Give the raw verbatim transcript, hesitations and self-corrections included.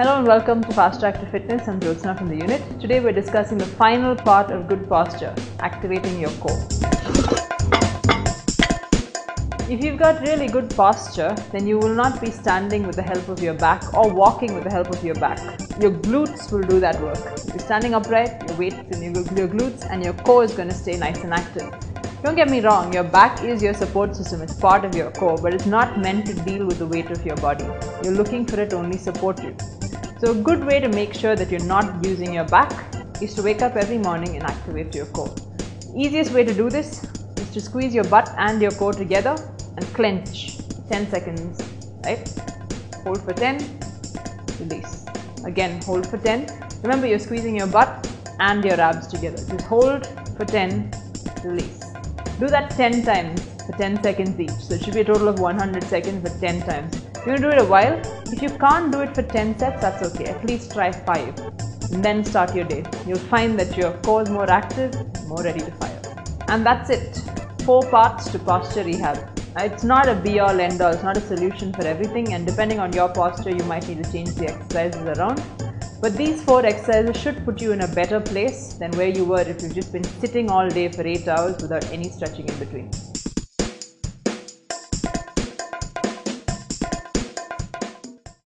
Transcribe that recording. Hello and welcome to Fast Track to Fitness. I'm Jyotsna from the unit. Today we're discussing the final part of good posture, activating your core. If you've got really good posture, then you will not be standing with the help of your back or walking with the help of your back. Your glutes will do that work. If you're standing upright, your weights and your glutes and your core is going to stay nice and active. Don't get me wrong, your back is your support system, it's part of your core, but it's not meant to deal with the weight of your body. You're looking for it to only support you. So a good way to make sure that you're not using your back is to wake up every morning and activate your core. Easiest way to do this is to squeeze your butt and your core together and clench ten seconds, right? Hold for ten, release. Again, hold for ten. Remember, you're squeezing your butt and your abs together. Just hold for ten, release. Do that ten times for ten seconds each. So it should be a total of one hundred seconds for ten times. You're going to do it a while. If you can't do it for ten sets, that's okay. At least try five. And then start your day. You'll find that your core is more active, more ready to fire. And that's it. Four parts to posture rehab. It's not a be-all end-all. It's not a solution for everything. And depending on your posture, you might need to change the exercises around. But these four exercises should put you in a better place than where you were if you've just been sitting all day for eight hours without any stretching in between.